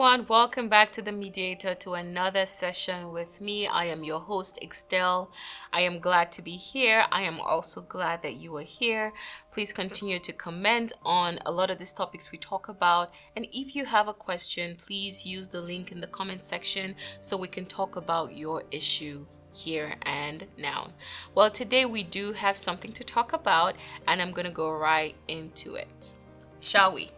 everyone, welcome back to The Mediator to another session with me. I am your host, Extel. I am glad to be here. I am also glad that you are here. Please continue to comment on a lot of these topics we talk about, and if you have a question, please use the link in the comment section so we can talk about your issue here and now. Well, today we do have something to talk about, and I'm gonna go right into it, shall we?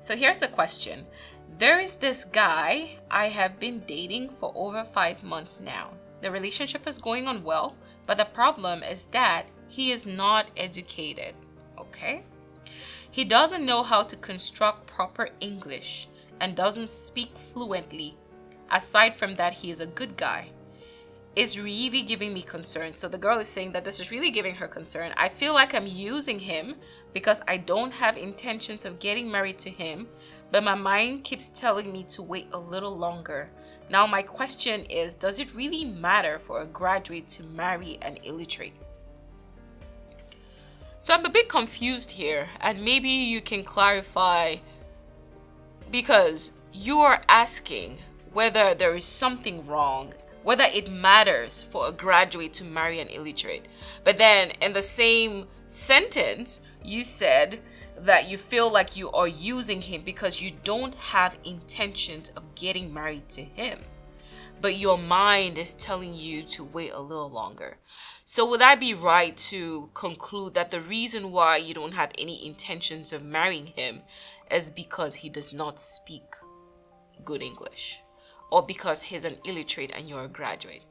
So here's the question. There is this guy I have been dating for over 5 months now. The relationship is going on well, but the problem is that he is not educated, okay? He doesn't know how to construct proper English and doesn't speak fluently. Aside from that, he is a good guy. It's really giving me concern. So the girl is saying that this is really giving her concern. I feel like I'm using him because I don't have intentions of getting married to him, but my mind keeps telling me to wait a little longer. Now my question is, does it really matter for a graduate to marry an illiterate? So I'm a bit confused here, and maybe you can clarify, because you are asking whether there is something wrong, whether it matters for a graduate to marry an illiterate. But then in the same sentence, you said that you feel like you are using him because you don't have intentions of getting married to him, but your mind is telling you to wait a little longer. So would I be right to conclude that the reason why you don't have any intentions of marrying him is because he does not speak good English, or because he's an illiterate and you're a graduate?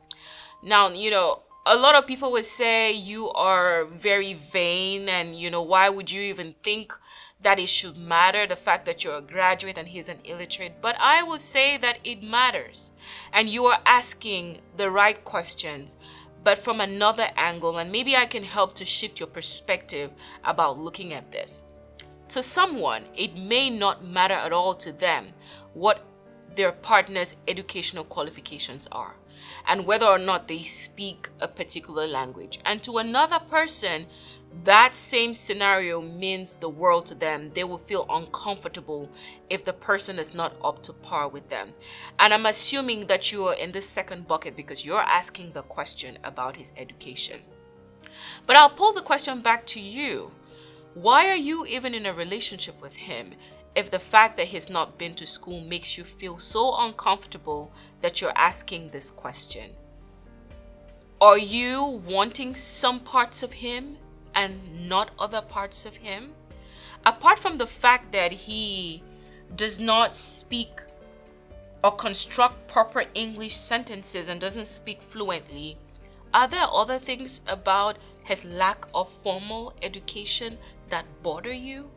Now, you know, a lot of people would say you are very vain, and, you know, why would you even think that it should matter, the fact that you're a graduate and he's an illiterate? But I will say that it matters, and you are asking the right questions, but from another angle, and maybe I can help to shift your perspective about looking at this. To someone, it may not matter at all to them what their partner's educational qualifications are and whether or not they speak a particular language. And to another person, that same scenario means the world to them. They will feel uncomfortable if the person is not up to par with them. And I'm assuming that you are in this second bucket because you're asking the question about his education. But I'll pose the question back to you. Why are you even in a relationship with him if the fact that he's not been to school makes you feel so uncomfortable that you're asking this question? Are you wanting some parts of him and not other parts of him? Apart from the fact that he does not speak or construct proper English sentences and doesn't speak fluently, are there other things about his lack of formal education that bother you?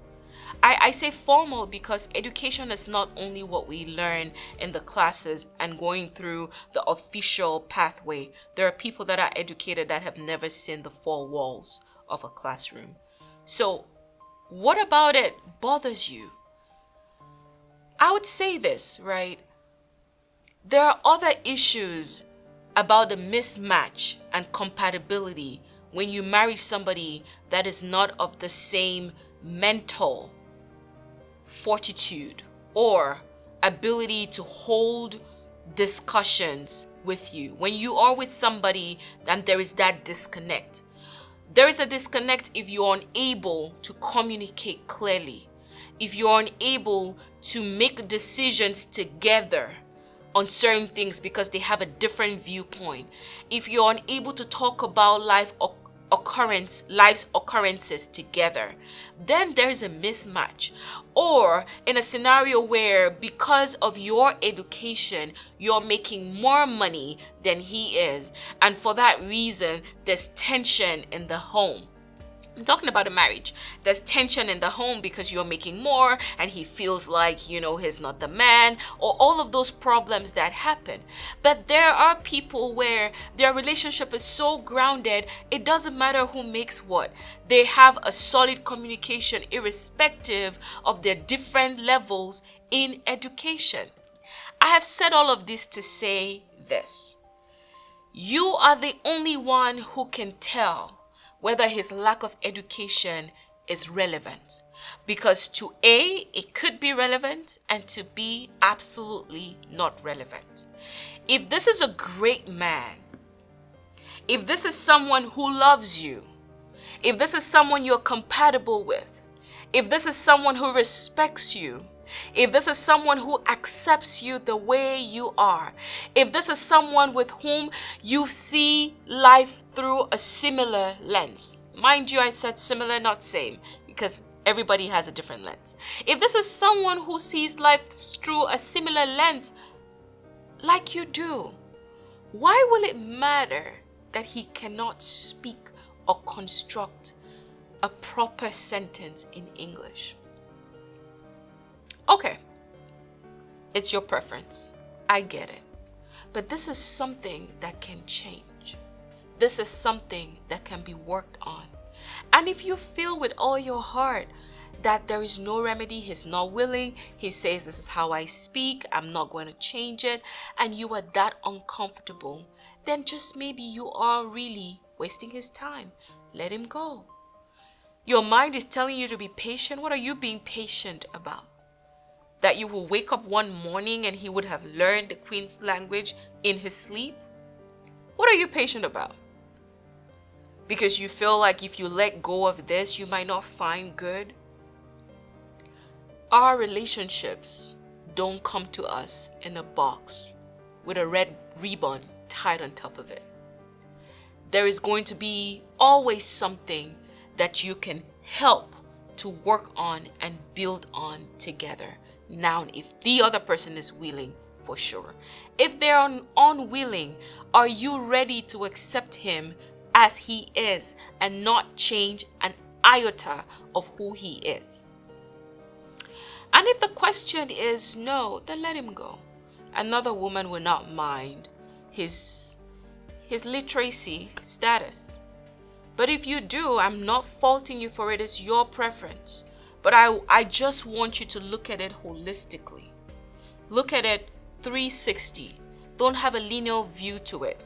I say formal because education is not only what we learn in the classes and going through the official pathway. There are people that are educated that have never seen the four walls of a classroom. So what about it bothers you? I would say this, right? There are other issues about the mismatch and compatibility when you marry somebody that is not of the same mental fortitude or ability to hold discussions with you. When you are with somebody, then there is that disconnect. There is a disconnect if you're unable to communicate clearly, if you're unable to make decisions together on certain things because they have a different viewpoint, if you're unable to talk about life's occurrences together, then there's a mismatch. Or in a scenario where, because of your education, you're making more money than he is, and for that reason there's tension in the home. I'm talking about a marriage. There's tension in the home because you're making more and he feels like, you know, he's not the man, or all of those problems that happen. But there are people where their relationship is so grounded, it doesn't matter who makes what. They have a solid communication irrespective of their different levels in education. I have said all of this to say this. You are the only one who can tell whether his lack of education is relevant, because to A, it could be relevant, and to B, absolutely not relevant. If this is a great man, if this is someone who loves you, if this is someone you're compatible with, if this is someone who respects you, if this is someone who accepts you the way you are, if this is someone with whom you see life through a similar lens. Mind you, I said similar, not same, because everybody has a different lens. If this is someone who sees life through a similar lens like you do, why will it matter that he cannot speak or construct a proper sentence in English? Okay, it's your preference. I get it. But this is something that can change. This is something that can be worked on. And if you feel with all your heart that there is no remedy, he's not willing, he says, this is how I speak, I'm not going to change it, and you are that uncomfortable, then just maybe you are really wasting his time. Let him go. Your mind is telling you to be patient. What are you being patient about? That you will wake up one morning and he would have learned the Queen's language in his sleep? What are you patient about? Because you feel like if you let go of this, you might not find good? Our relationships don't come to us in a box with a red ribbon tied on top of it. There is going to be always something that you can help to work on and build on together. Now, if the other person is willing, for sure. If they are unwilling, are you ready to accept him as he is and not change an iota of who he is? And if the question is no, then let him go. Another woman will not mind his literacy status. But if you do, I'm not faulting you for it. It's your preference. But I just want you to look at it holistically. Look at it 360. Don't have a linear view to it.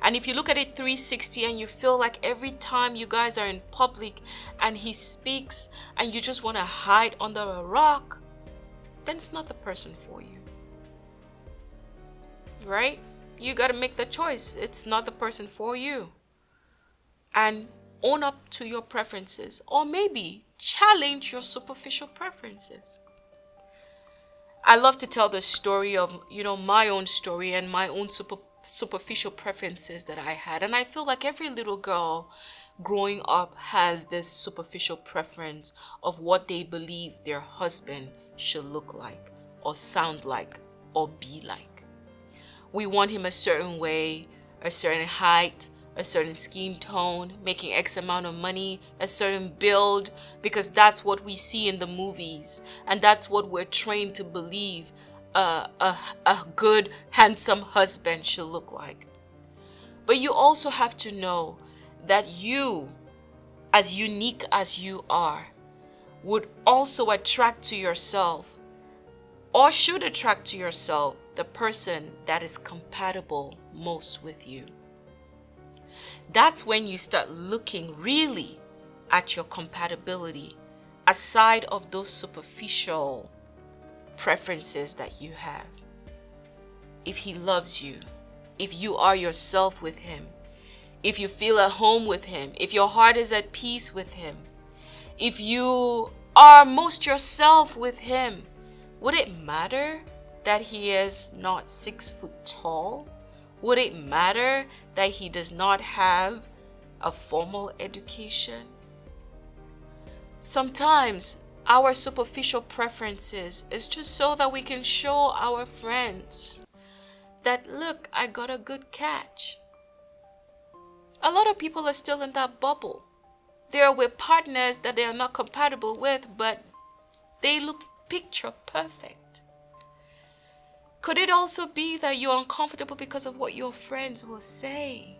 And if you look at it 360 and you feel like every time you guys are in public and he speaks and you just want to hide under a rock, then it's not the person for you. Right? You got to make the choice. It's not the person for you. And own up to your preferences, or maybe challenge your superficial preferences. I love to tell the story of, you know, my own story and my own superficial preferences that I had. And I feel like every little girl growing up has this superficial preference of what they believe their husband should look like or sound like or be like. We want him a certain way, a certain height, a certain skin tone, making X amount of money, a certain build, because that's what we see in the movies. And that's what we're trained to believe a good, handsome husband should look like. But you also have to know that you, as unique as you are, would also attract to yourself, or should attract to yourself, the person that is compatible most with you. That's when you start looking really at your compatibility, aside of those superficial preferences that you have. If he loves you, if you are yourself with him, if you feel at home with him, if your heart is at peace with him, if you are most yourself with him, would it matter that he is not 6 foot tall? Would it matter that he does not have a formal education? Sometimes our superficial preferences is just so that we can show our friends that, look, I got a good catch. A lot of people are still in that bubble. They are with partners that they are not compatible with, but they look picture perfect. Could it also be that you're uncomfortable because of what your friends will say?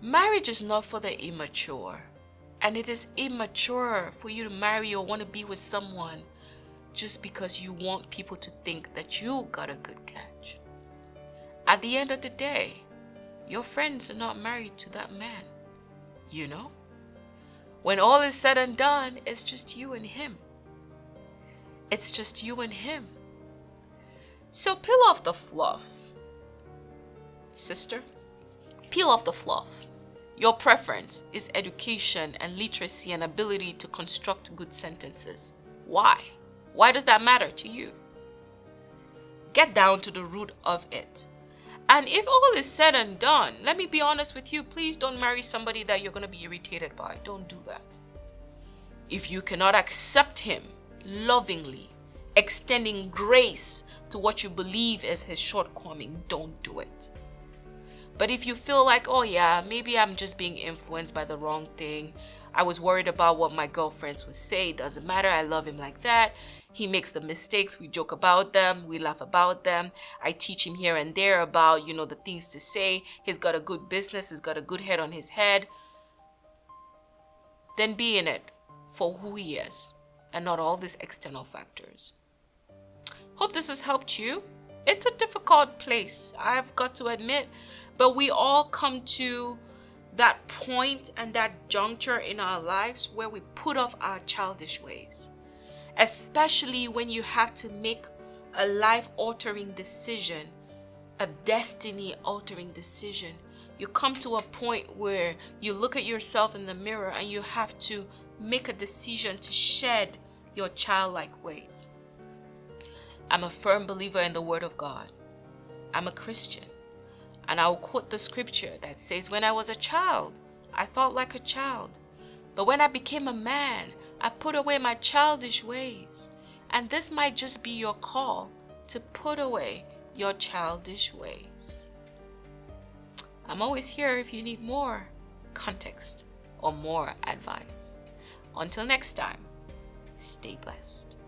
Marriage is not for the immature, and it is immature for you to marry or want to be with someone just because you want people to think that you got a good catch. At the end of the day, your friends are not married to that man, you know? When all is said and done, it's just you and him. It's just you and him. So peel off the fluff, sister. Peel off the fluff. Your preference is education and literacy and ability to construct good sentences. Why? Why does that matter to you? Get down to the root of it. And if all is said and done, let me be honest with you, please don't marry somebody that you're going to be irritated by. Don't do that. If you cannot accept him lovingly, extending grace to what you believe is his shortcoming, don't do it. But if you feel like, oh yeah, maybe I'm just being influenced by the wrong thing. I was worried about what my girlfriends would say. It doesn't matter. I love him like that. He makes the mistakes. We joke about them. We laugh about them. I teach him here and there about, you know, the things to say. He's got a good business. He's got a good head on his head. Then be in it for who he is and not all these external factors. Hope this has helped you. It's a difficult place, I've got to admit, but we all come to that point and that juncture in our lives where we put off our childish ways, especially when you have to make a life-altering decision, a destiny-altering decision. You come to a point where you look at yourself in the mirror and you have to make a decision to shed your childlike ways. I'm a firm believer in the Word of God. I'm a Christian. And I will quote the scripture that says, when I was a child, I thought like a child. But when I became a man, I put away my childish ways. And this might just be your call to put away your childish ways. I'm always here if you need more context or more advice. Until next time, stay blessed.